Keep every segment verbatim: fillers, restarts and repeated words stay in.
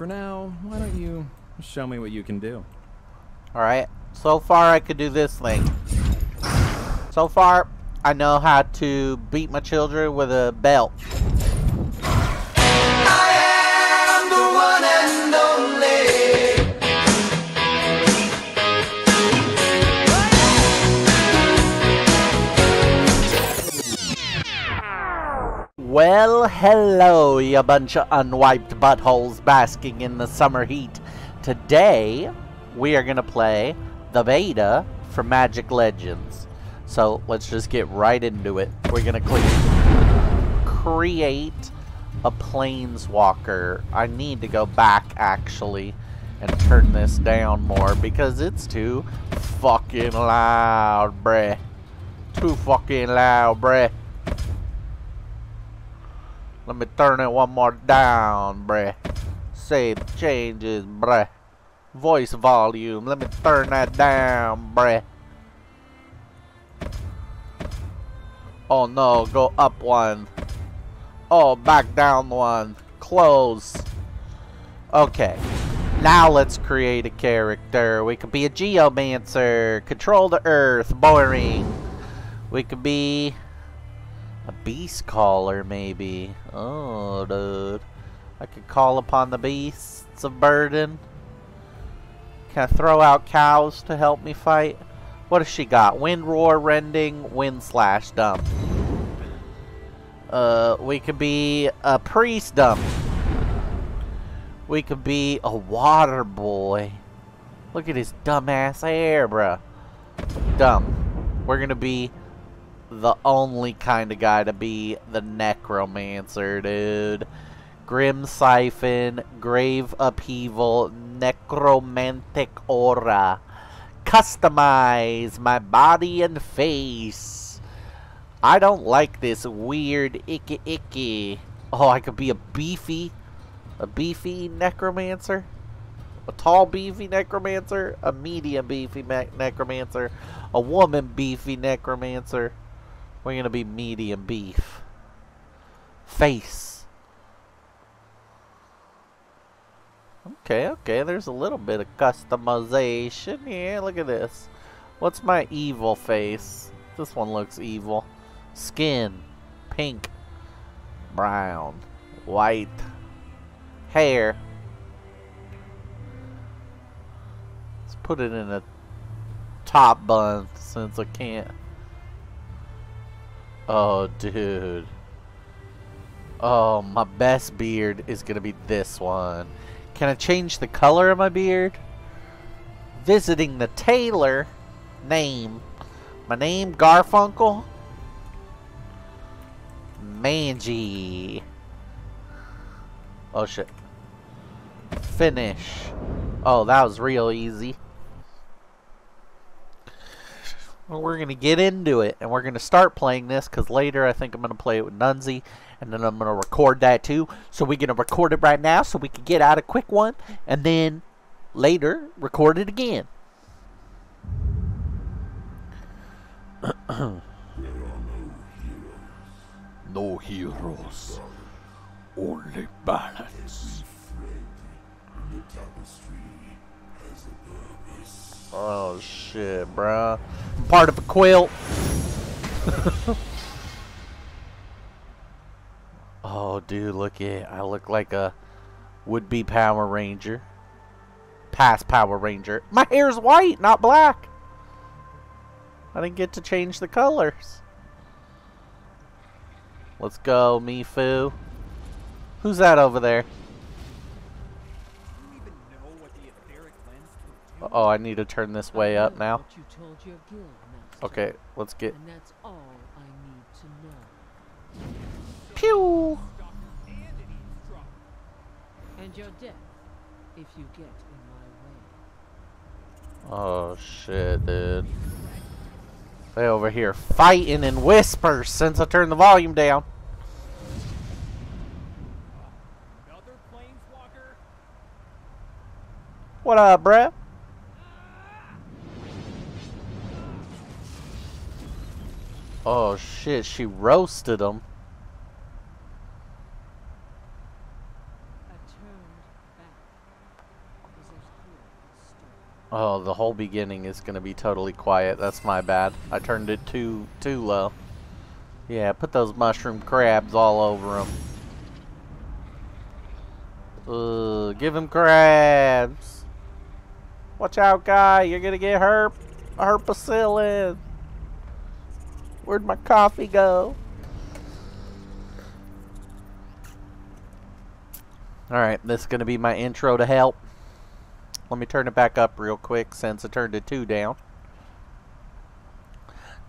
for now, why don't you show me what you can do? Alright, so far I could do this thing. So far, I know how to beat my children with a belt. Well, hello, you bunch of unwiped buttholes basking in the summer heat. Today, we are going to play the beta for Magic Legends. So, let's just get right into it. We're going to click create a planeswalker. I need to go back, actually, and turn this down more because it's too fucking loud, bruh. Too fucking loud, bruh. Let me turn it one more down, bruh. Save changes, bruh. Voice volume, let me turn that down, bruh. Oh no, go up one. Oh, back down one. Close. Okay. Now let's create a character. We could be a geomancer. Control the earth. Boring. We could be... a beast caller, maybe. Oh, dude. I could call upon the beasts of burden. Can I throw out cows to help me fight? What has she got? Wind roar, rending, wind slash, dump. Uh, we could be a priest dump. We could be a water boy. Look at his dumbass hair, bruh. Dumb. We're gonna be the only kind of guy to be the Necromancer, dude. Grim Siphon, Grave Upheaval, Necromantic Aura. Customize my body and face. I don't like this weird icky icky. Oh, I could be a beefy, a beefy Necromancer. A tall beefy Necromancer. A medium beefy Necromancer. A woman beefy Necromancer. We're gonna be medium beef. Face. Okay, okay, there's a little bit of customization. Yeah, look at this. What's my evil face? This one looks evil. Skin. Pink. Brown. White. Hair. Let's put it in a top bun since I can't. Oh, dude. Oh, my best beard is going to be this one. Can I change the color of my beard? Visiting the tailor. Name. My name, Garfunkel. Mangy. Oh, shit. Finish. Oh, that was real easy. We're going to get into it, and we're going to start playing this, because later I think I'm going to play it with Nunzi, and then I'm going to record that too. So we're going to record it right now so we can get out a quick one, and then later record it again. There are no heroes. No heroes. Only balance. The tapestry has a purpose. Oh shit, bruh. I'm part of a quilt. Oh dude, look at it. I look like a would-be Power Ranger. Past Power Ranger. My hair's white, not black. I didn't get to change the colors. Let's go, Mifu. Who's that over there? Oh, I need to turn this way up now. Okay, let's get... Pew! Oh, shit, dude. They over here fighting in whispers since I turned the volume down. What up, bruh? Oh shit, she roasted him. I turned back. Oh, the whole beginning is going to be totally quiet. That's my bad. I turned it too too low. Yeah, put those mushroom crabs all over them. Ugh, give him crabs. Watch out, guy. You're going to get herp. Herpacillin. Where'd my coffee go? Alright, this is going to be my intro to help. Let me turn it back up real quick since I turned it two down.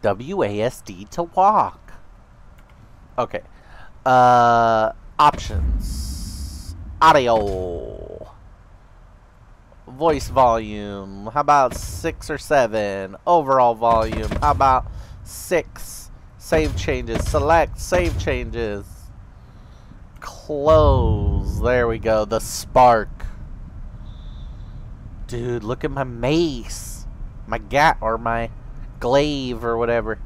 W A S D to walk. Okay. Uh, options. Audio. Voice volume. How about six or seven? Overall volume. How about six? Save changes. Select save changes. Close. There we go. The spark. Dude, look at my mace. My gat or my glaive or whatever.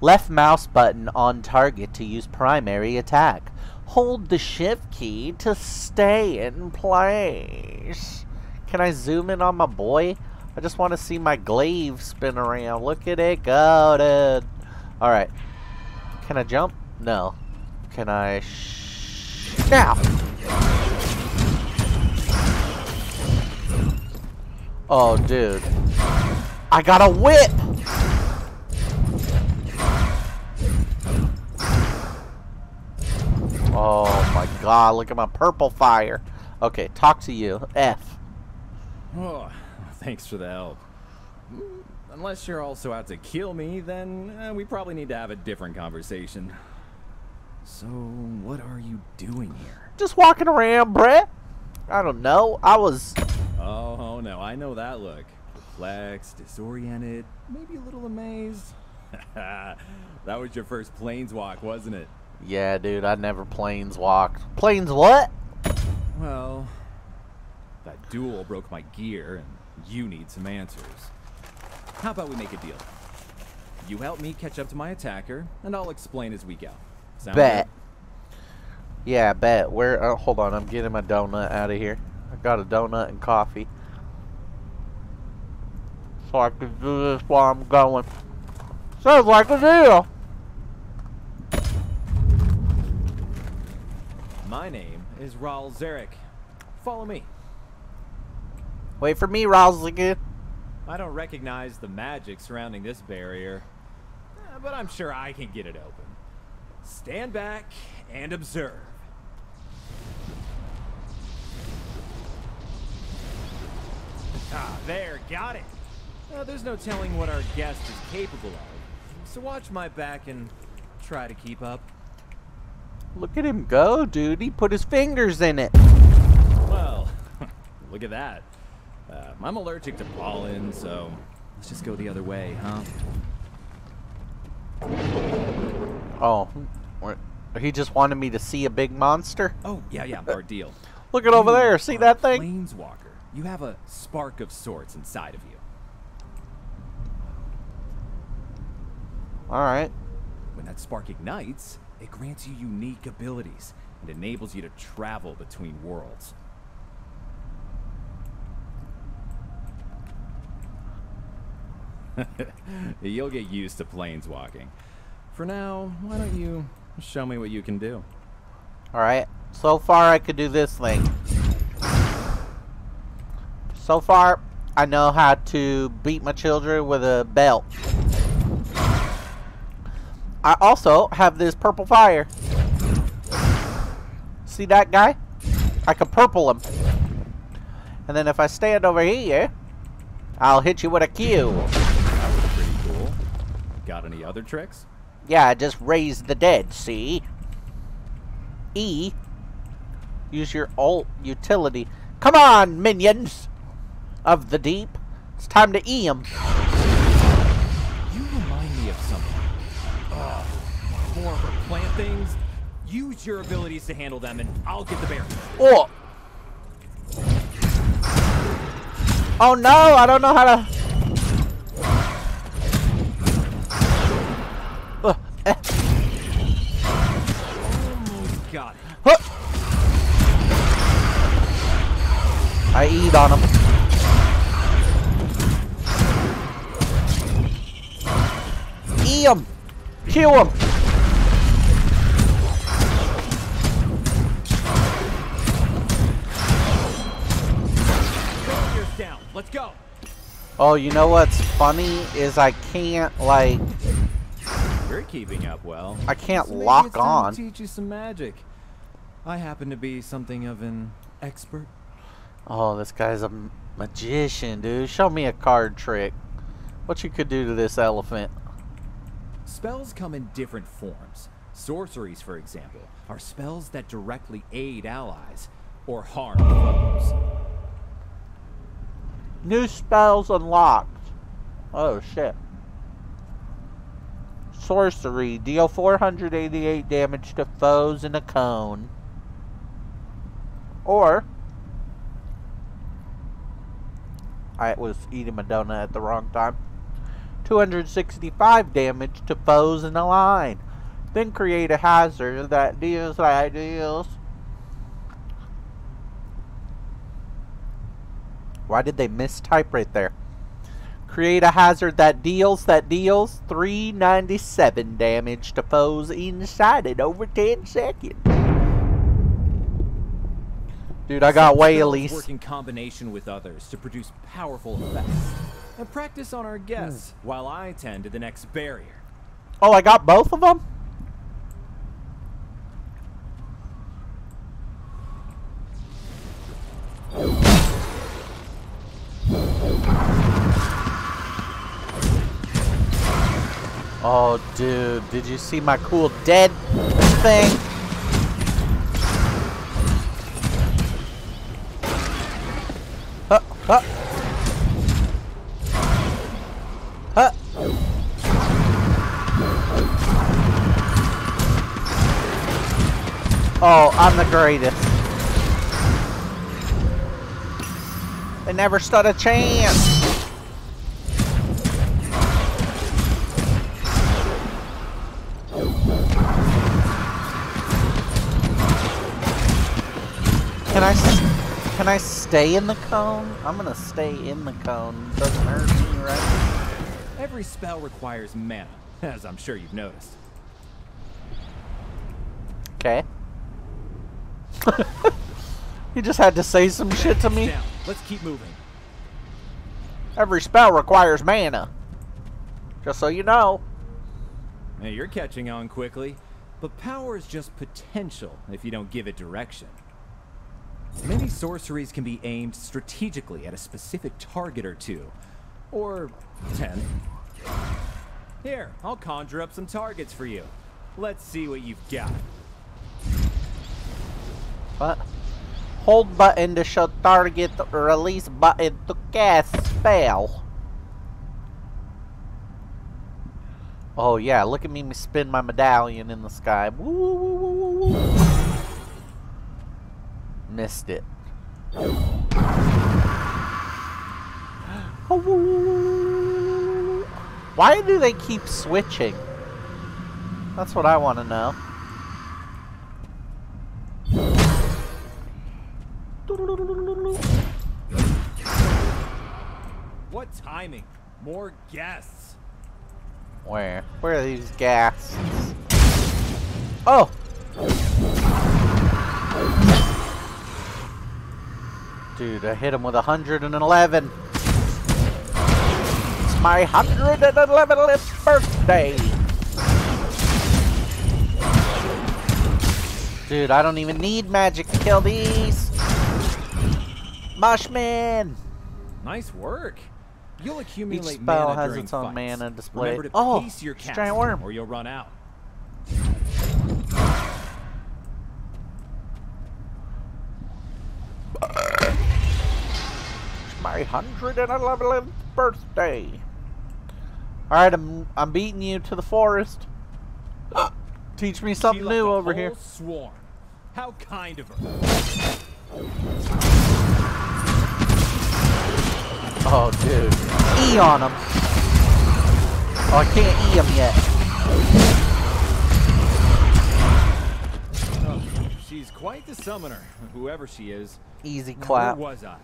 Left mouse button on target to use primary attack. Hold the shift key to stay in place. Can I zoom in on my boy? I just want to see my glaive spin around. Look at it go, dude. Alright. Can I jump? No. Can I shout? Oh, dude. I got a whip! Oh, my God. Look at my purple fire. Okay, talk to you. F. Oh, thanks for the help. Unless you're also out to kill me, then uh, we probably need to have a different conversation. So, what are you doing here? Just walking around, Brett. I don't know. I was... Oh, oh no, I know that look. Perplexed, disoriented, maybe a little amazed. That was your first planeswalk, wasn't it? Yeah, dude, I never planeswalked. Planes what? Well, that duel broke my gear, and you need some answers. How about we make a deal? You help me catch up to my attacker, and I'll explain his weak out. Sound bet. Good? Yeah, bet. Where? Oh, hold on, I'm getting my donut out of here. I got a donut and coffee. So I can do this while I'm going. Sounds like a deal. My name is Raul Zarek. Follow me. Wait for me, Rosling. I don't recognize the magic surrounding this barrier, but I'm sure I can get it open. Stand back and observe. Ah, there, got it. Uh, there's no telling what our guest is capable of, so watch my back and try to keep up. Look at him go, dude. He put his fingers in it. Well, look at that. Uh, I'm allergic to pollen, so let's just go the other way, huh? Oh, he just wanted me to see a big monster? Oh, yeah, yeah, our deal. Look at over there. See that thing? Planeswalker. You have a spark of sorts inside of you. Alright. When that spark ignites, it grants you unique abilities and enables you to travel between worlds. You'll get used to planeswalking. For now, why don't you show me what you can do? Alright. So far, I could do this thing. So far, I know how to beat my children with a belt. I also have this purple fire. See that guy? I can purple him. And then if I stand over here, I'll hit you with a Q. That was pretty cool. Got any other tricks? Yeah, I just raised the dead, see? E. Use your alt utility. Come on, minions! Of the deep. It's time to E him. You remind me of something. Uh, more for plant things. Use your abilities to handle them and I'll get the bear. Oh. Oh no, I don't know how to. Uh, eh. Almost got it. Huh. I E'd on him. See him! Kill him! Down. Let's go. Oh, you know what's funny is I can't like. You're keeping up well. I can't so lock it's time on. To teach you some magic. I happen to be something of an expert. Oh, this guy's a magician, dude. Show me a card trick. What you could do to this elephant. Spells come in different forms. Sorceries, for example, are spells that directly aid allies or harm foes. New spells unlocked. Oh shit. Sorcery. Deal four hundred eighty-eight damage to foes in a cone. Or I was eating a donut at the wrong time. two hundred sixty-five damage to foes in a line. Then create a hazard that deals that deals. Why did they mistype right there? Create a hazard that deals that deals three ninety-seven damage to foes inside it over ten seconds. Dude, I got way Elise. Work in combination with others to produce powerful effects. And practice on our guests mm. while I tend to the next barrier. Oh, I got both of them? Oh, dude, did you see my cool dead thing? Huh, huh. Huh. Oh, I'm the greatest. They never stood a chance. Can I, can I stay in the cone? I'm gonna stay in the cone. Doesn't hurt me, right? Every spell requires mana, as I'm sure you've noticed. Okay. You just had to say some shit to me? Down. Let's keep moving. Every spell requires mana. Just so you know. Now you're catching on quickly, but power is just potential if you don't give it direction. Many sorceries can be aimed strategically at a specific target or two, or ten. Here, I'll conjure up some targets for you. Let's see what you've got. What? Hold button to show target, release button to cast spell. Oh yeah, look at me spin my medallion in the sky. Woo, woo, woo, woo, woo. Missed it. Why do they keep switching? That's what I want to know. What timing? More guests. Where? Where are these guests? Oh! Dude, I hit him with one hundred eleven. It's my one hundred eleventh birthday. Dude, I don't even need magic to kill these. Mushman. Nice work. You'll accumulate Each spell mana has its own fights. mana display. Oh, your giant worm, or you'll run out. My one hundred eleventh birthday. All right, I'm I'm beating you to the forest. Teach me something new over here. Swarm. How kind of her. Oh, dude. E on him. Oh, I can't E him yet. Oh, she's quite the summoner, whoever she is. Easy clap. Where was I?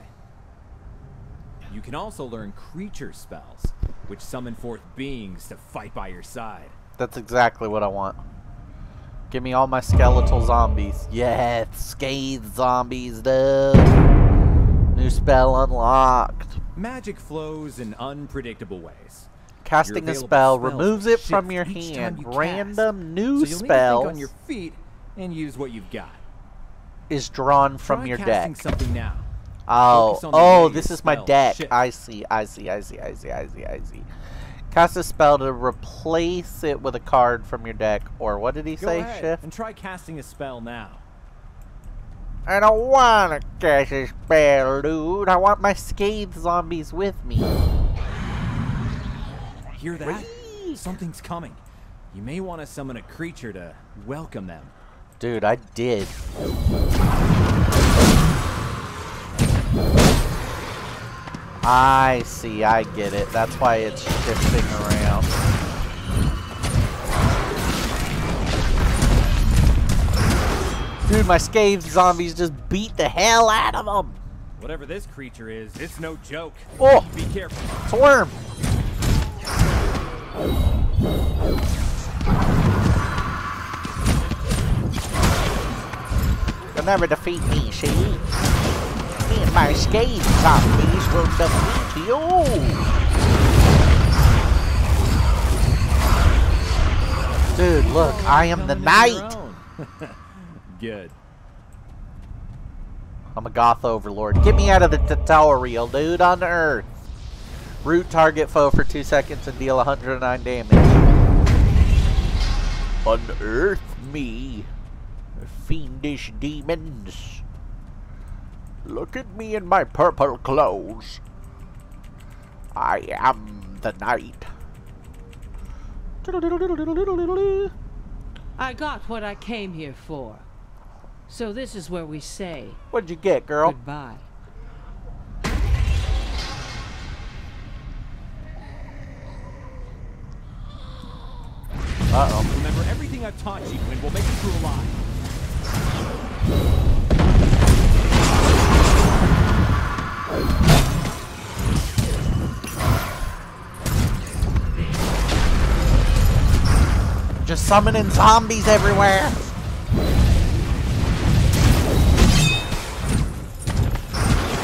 You can also learn creature spells. which summon forth beings to fight by your side. That's exactly what I want. Give me all my skeletal zombies. Yeah, scathe zombies, dude. New spell unlocked. Magic flows in unpredictable ways. Casting a spell removes it from your hand. Random new spells on your feet and use what you've got. Is drawn from your deck. Something now. Oh, oh, this is my deck. I see, I see, I see, I see, I see, I see. Cast a spell to replace it with a card from your deck, or what did he Go say? Ahead shift? And try casting a spell now. I don't want to cast a spell, dude. I want my scathe zombies with me. Hear that? Wee. Something's coming. You may want to summon a creature to welcome them. Dude, I did. I see, I get it. That's why it's shifting around. Dude, my scathed zombies just beat the hell out of them. Whatever this creature is, it's no joke. Oh, be careful. It's a worm. You'll never defeat me, see? Me and my scathed zombies will defeat you! Dude, look, oh, I am the knight! Good. I'm a goth overlord. Get me out of the tutorial, dude, on Earth! Root target foe for two seconds and deal one hundred nine damage. Unearth me, fiendish demons. Look at me in my purple clothes. I am the knight. I got what I came here for. So this is where we say. What'd you get, girl? Goodbye. Uh-oh. Remember everything I've taught you and we'll make it through alive. Just summoning zombies everywhere.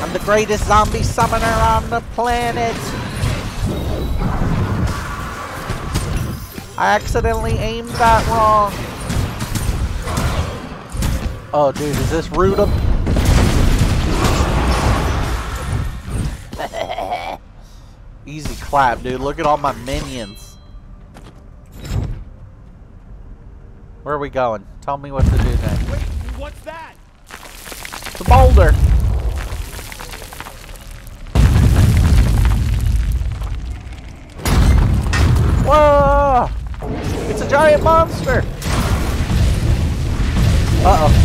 I'm the greatest zombie summoner on the planet. I accidentally aimed that wrong. Oh, dude, is this rude? Easy clap, dude. Look at all my minions. Where are we going? Tell me what to do next. Wait, what's that? The boulder. Whoa! It's a giant monster. Uh-oh.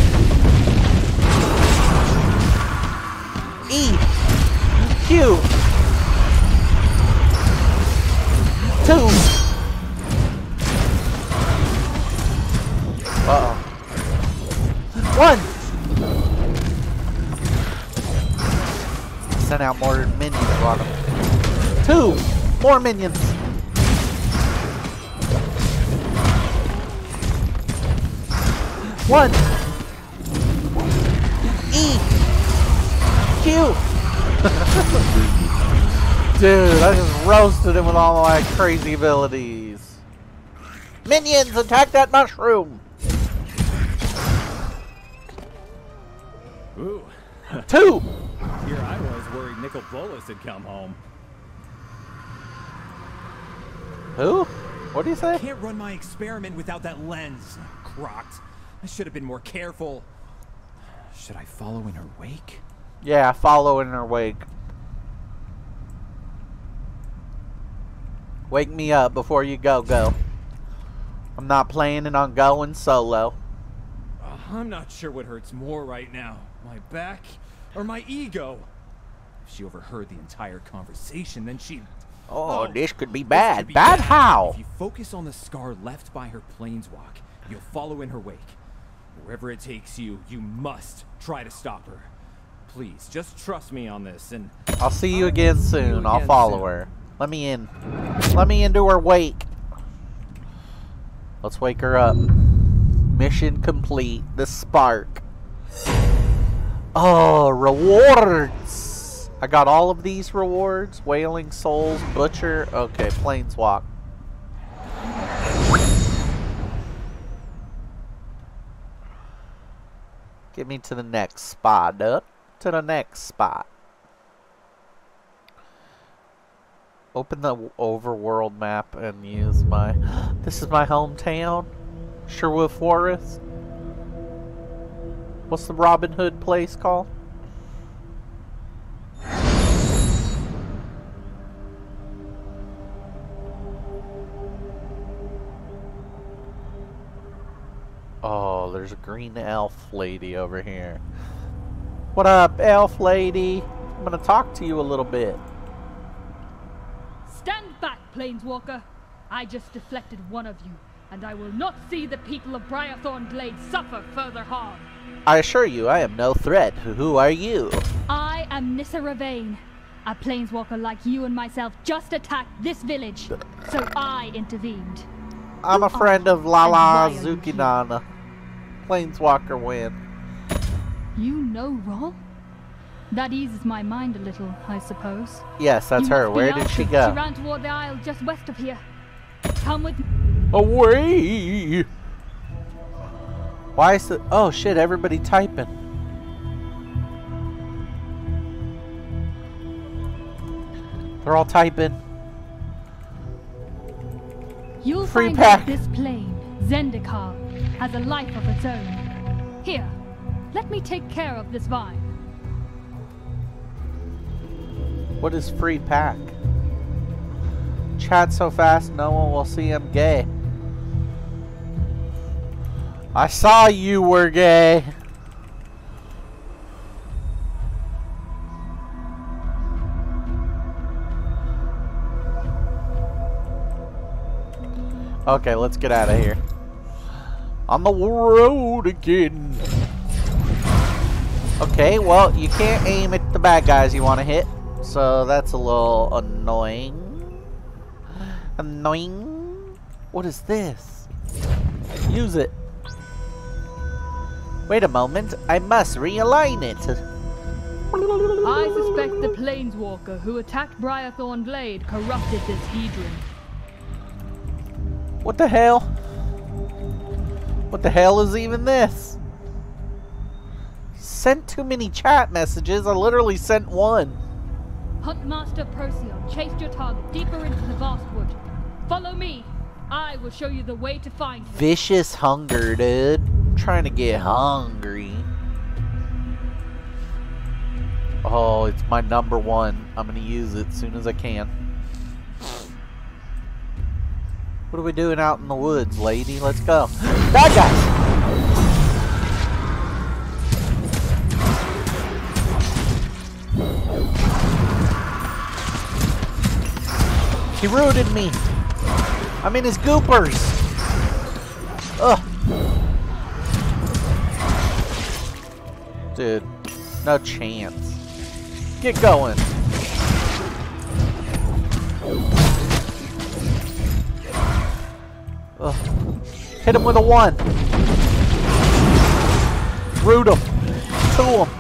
E. Q. Uh oh. One! Send out more minions on him. Two! More minions! One! E! Q! Dude, I just roasted him with all my crazy abilities. Minions, attack that mushroom! Ooh. Two! Here I was worried Nicol Bolas had come home. Who? What do you say? I can't run my experiment without that lens. Crocked. I should have been more careful. Should I follow in her wake? Yeah, follow in her wake. Wake me up before you go, go. I'm not planning on going solo. Uh, I'm not sure what hurts more right now. My back or my ego. If she overheard the entire conversation, then she... Oh, oh this could be bad. Could be bad, bad how? If you focus on the scar left by her planeswalk, you'll follow in her wake. Wherever it takes you, you must try to stop her. Please, just trust me on this and... I'll see you again soon. I'll follow her. Let me in. Let me into her wake. Let's wake her up. Mission complete. The spark. Oh, rewards! I got all of these rewards. Wailing Souls, Butcher. Okay, Planeswalk. Get me to the next spot. Up to the next spot. Open the overworld map and use my... This is my hometown? Sherwood Forest? What's the Robin Hood place called? Oh, there's a green elf lady over here. What up, elf lady? I'm gonna talk to you a little bit. Stand back, Planeswalker. I just deflected one of you, and I will not see the people of Briarthorn Glade suffer further harm. I assure you, I am no threat. Who are you? I am Nissa Ravane. A Planeswalker like you and myself just attacked this village, so I intervened. I'm a friend of Lala Zukinana. Planeswalker win. You know Raul? That eases my mind a little, I suppose. Yes, that's her. Where did she go? She ran toward the isle just west of here. Come with me. Away! Why is the... Oh, shit, everybody typing. They're all typing. You'll Free find pack. This plane, Zendikar, has a life of its own. Here, let me take care of this vine. What is free pack? Chat so fast no one will see I'm gay. I saw you were gay. Okay, let's get out of here. On the road again. Okay, well, you can't aim at the bad guys you want to hit. So that's a little annoying. Annoying. What is this? Use it. Wait a moment. I must realign it. I suspect the Planeswalker who attacked Briarthorn Blade corrupted this Hedron. What the hell? What the hell is even this? Sent too many chat messages. I literally sent one. Huntmaster Perseo chased your target deeper into the vast wood. Follow me. I will show you the way to find him. Vicious hunger, dude. I'm trying to get hungry. Oh, it's my number one. I'm gonna use it as soon as I can. What are we doing out in the woods, lady? Let's go. Bad guys! He rooted me. I'm in his goopers. Ugh. Dude, no chance. Get going. Ugh. Hit him with a one. Root him. To him.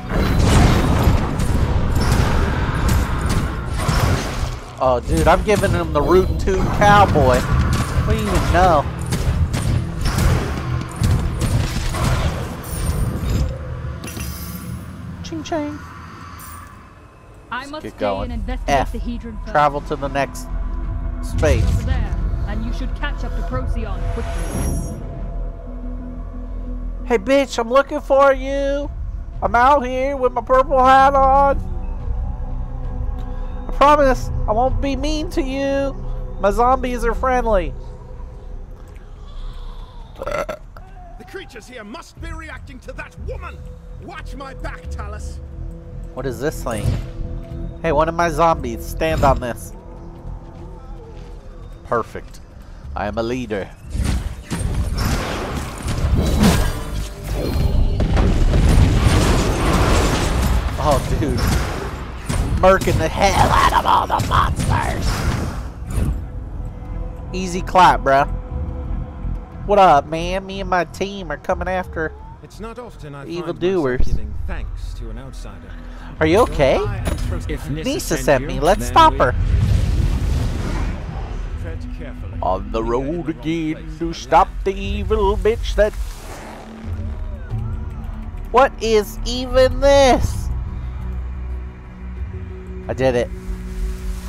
Oh, dude, I'm giving him the root two cowboy. What do you even know? Ching ching. I must get going. And F. The Hedron first. Travel to the next space. Over there, and you should catch up to Procyon quickly. Hey, bitch, I'm looking for you. I'm out here with my purple hat on. I promise I won't be mean to you. My zombies are friendly. The creatures here must be reacting to that woman. Watch my back, Talus. What is this thing? Hey, one of my zombies, stand on this. Perfect. I am a leader. Oh, dude. Murking the hell out of all the monsters. Easy clap, bruh. What up, man? Me and my team are coming after it's not often I evildoers. Giving thanks to an outsider. Are you okay? If Nissa sent me, let's stop her. On the road again to stop the evil bitch that... What is even this? I did it.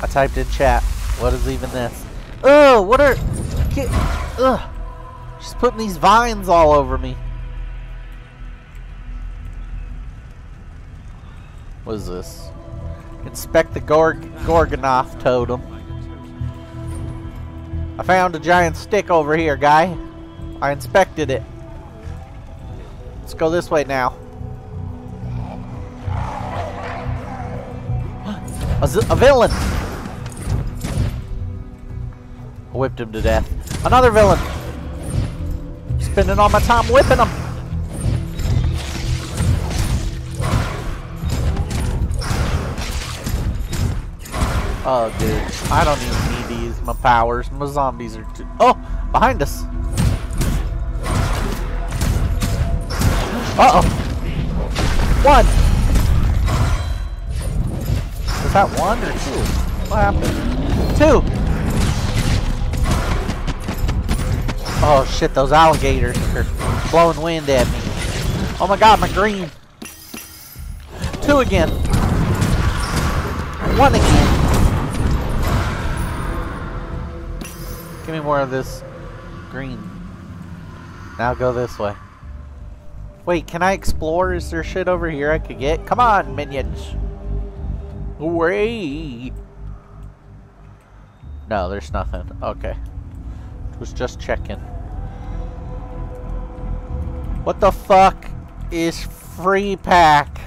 I typed in chat. What is even this? Oh, what are... Get, ugh. She's putting these vines all over me. What is this? Inspect the Gorg Gorgonoth totem. I found a giant stick over here, guy. I inspected it. Let's go this way now. A, a villain! I whipped him to death. Another villain! Spending all my time whipping him! Oh, dude. I don't even need to use my powers. My zombies are too... Oh! Behind us! Uh-oh! One! Was that one or two? What happened? Two! Oh shit, those alligators are blowing wind at me. Oh my god, my green! Two again! One again! Give me more of this green. Now go this way. Wait, can I explore? Is there shit over here I could get? Come on, minions! Away! No, there's nothing. Okay. It was just checking. What the fuck is free pack?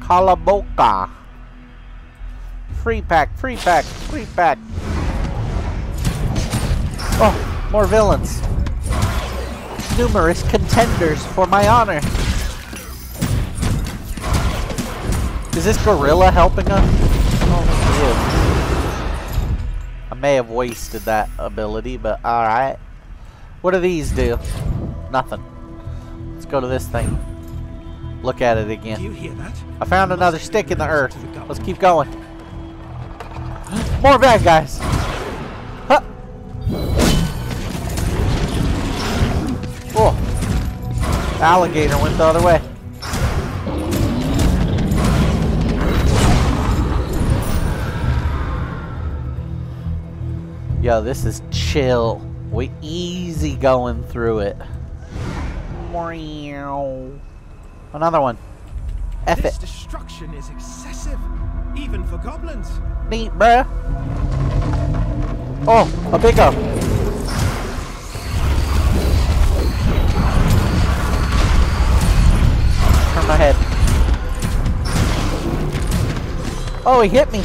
Calaboca. Free pack, free pack, free pack. Oh, more villains. Numerous contenders for my honor. Is this gorilla helping us? Oh, I may have wasted that ability, but alright. What do these do? Nothing. Let's go to this thing. Look at it again. Do you hear that? I found another stick in the earth. Let's keep going. More bad guys. Huh. Oh. The alligator went the other way. Yo, this is chill. We easy going through it. Another one. F it. This destruction is excessive. Even for goblins. Neat, bruh. Oh, a big one. Turn my head. Oh, he hit me.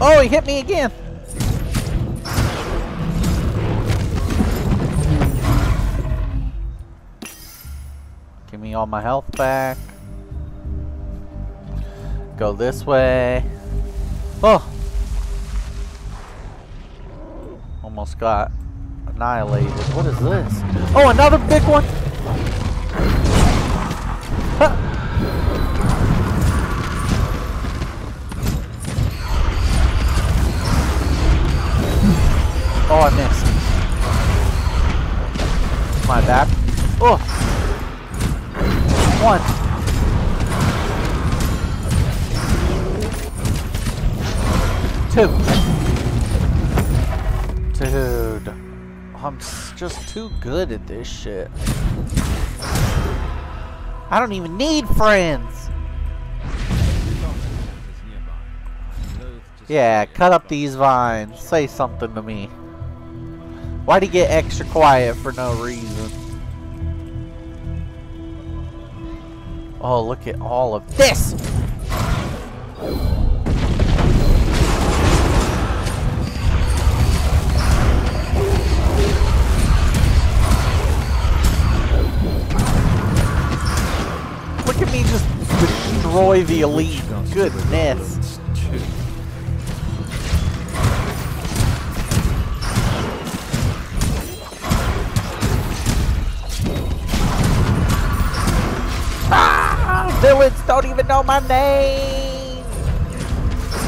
Oh, he hit me again. Give me all my health back. Go this way. Oh! Almost got annihilated. What is this? Oh, another big one! Huh. Oh, I missed. My bad. Oh! One. Two. Dude. I'm just too good at this shit. I don't even need friends. Yeah, cut up these vines. Say something to me. Why'd he get extra quiet for no reason? Oh, look at all of this! destroy the elite. Goodness. Ah! Villains don't even know my name.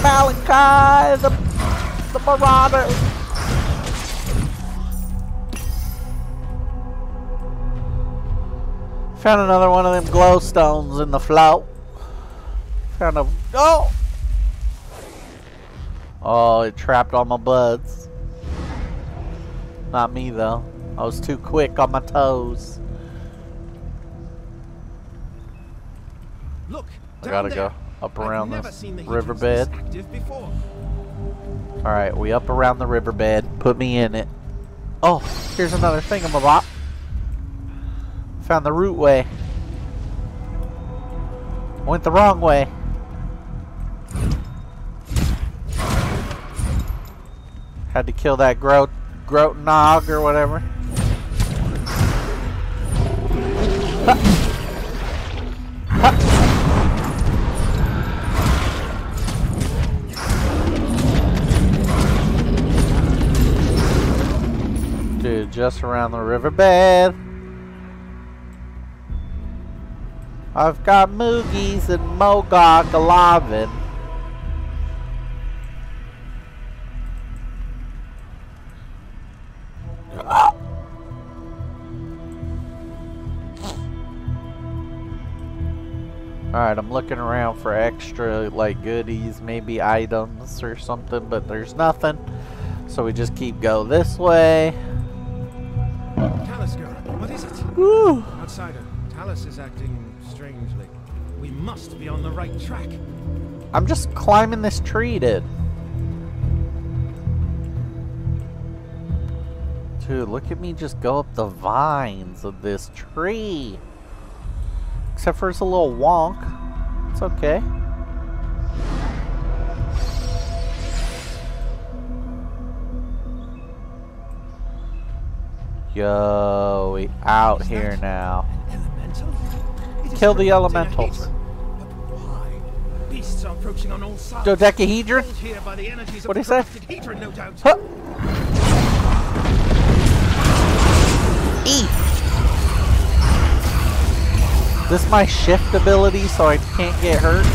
Malachi, the the marauder. Found another one of them glowstones in the float. Found a... Oh! Oh, it trapped all my buds. Not me, though. I was too quick on my toes. Look, I gotta go up around this riverbed. Alright, we up around the riverbed. Put me in it. Oh, here's another thingamabob. Found the root way. Went the wrong way. Had to kill that grot grotnog or whatever. Ha. Ha. Dude, just around the riverbed. I've got Moogies and Mogok Alavin. Alright, I'm looking around for extra, like, goodies, maybe items or something, but there's nothing. So we just keep go this way. Talisker, what is it? Woo! Outsider, Talis is acting... strangely. We must be on the right track. I'm just climbing this tree, dude. Dude, look at me just go up the vines of this tree. Except for it's a little wonk. It's okay. Yo, we out here now. Kill the elementals. Beasts are approaching on all sides. Dodecahedron? What is that? No doubt. Huh. E. This is my shift ability, so I can't get hurt.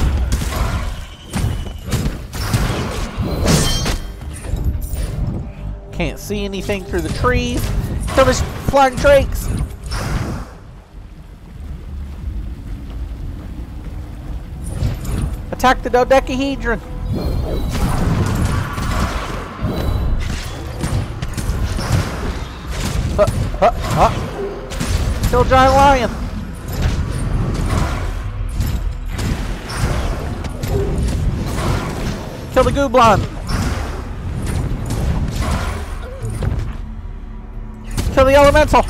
Can't see anything through the trees. Kill these flying drakes. Attack the dodecahedron! Huh, huh, huh. Kill giant lion! Kill the Gooblon! Kill the elemental!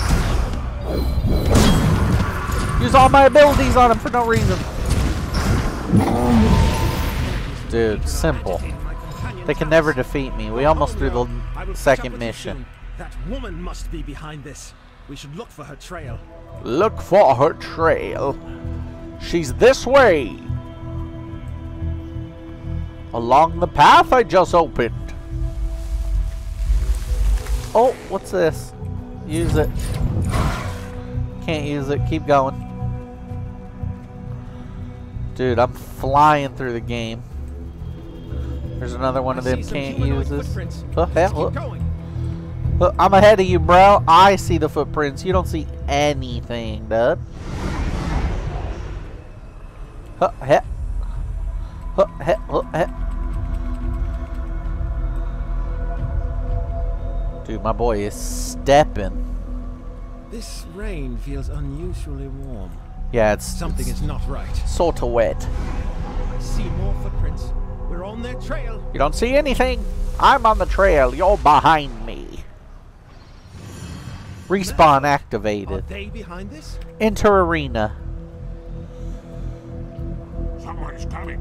Use all my abilities on him for no reason. Dude, simple. They can never defeat me. We almost threw the second mission. That woman must be behind this. We should look for her trail. Look for her trail. She's this way. Along the path I just opened. Oh, what's this? Use it. Can't use it. Keep going. Dude, I'm flying through the game. There's another one of them can't use this. Oh, hell, look. Look, I'm ahead of you, bro. I see the footprints. You don't see anything, dude. Oh, hell. Oh, hell, oh, hell. Dude, my boy is stepping. This rain feels unusually warm. Yeah, it's something it's is not right. Sort of wet. I see more footprints. We're on their trail. You don't see anything. I'm on the trail. You're behind me. Respawn activated. Are they behind this? Enter arena. Someone's coming.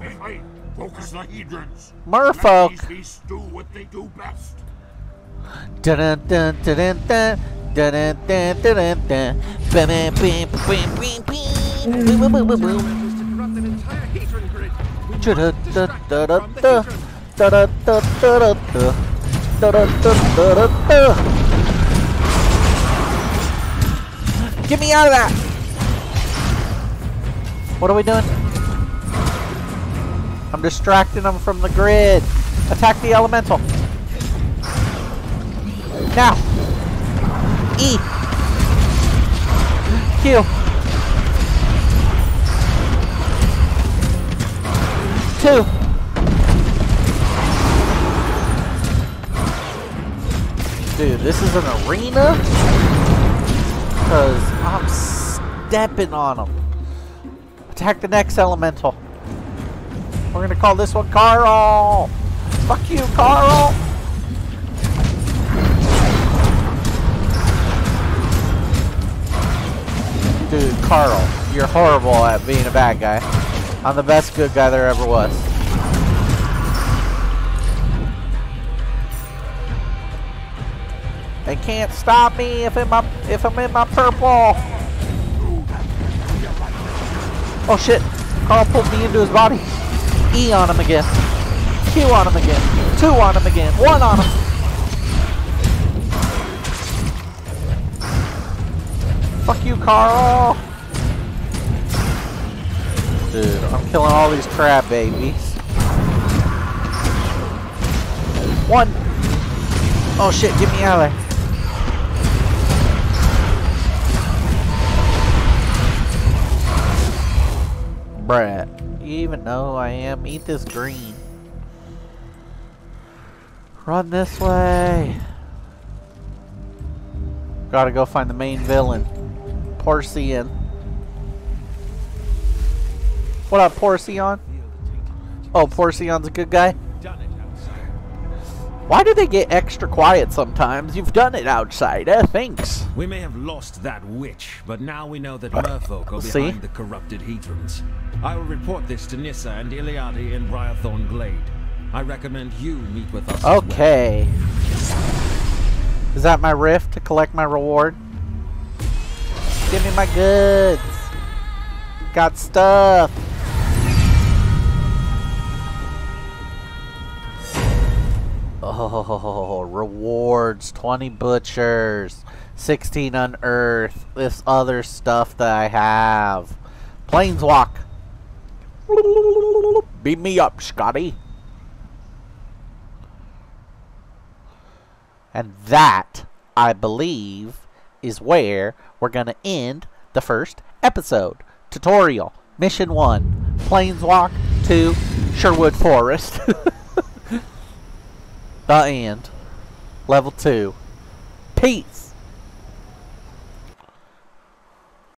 This way. Focus the hedrons. Merfolk. Let these beasts do what they do best. Dun dun dun dun dun. Dun-dun-dun-dun-dun-dun. Ba-ba-ba-ba-ba-ba-ba. Boom-boom-boom-boom. an entire Hedron grid. We must distract from the Hedron. Get me out of that! What are we doing? I'm distracting them from the grid. Attack the elemental. Now. E. Q. Two. Dude, this is an arena? Because I'm stepping on them. Attack the next elemental. We're going to call this one Carl. Fuck you, Carl. Dude, Carl, you're horrible at being a bad guy. I'm the best good guy there ever was. They can't stop me if I'm if I'm in my purple. Oh shit! Carl pulled me into his body. E on him again. Q on him again. Two on him again. One on him. Fuck you, Carl! Dude, I'm killing all these crab babies. One! Oh shit, get me out of there. Bruh, you even know who I am? Eat this green. Run this way. Gotta go find the main villain. Procyon. What up, Procyon? Oh, Porcyon's a good guy? Why do they get extra quiet sometimes? You've done it outside, eh? Thanks. We may have lost that witch, but now we know that merfolk are See? behind the corrupted Hedrons. I will report this to Nissa and Iliadi in Briarthorn Glade. I recommend you meet with us. Okay. As well. Is that my rift to collect my reward? Give me my goods. Got stuff. Oh, rewards. twenty butchers. sixteen unearth. This other stuff that I have. Planeswalk. Beat me up, Scotty. And that, I believe, is where we're gonna end the first episode. Tutorial mission one, Planeswalk to Sherwood Forest. The end. Level two. Peace.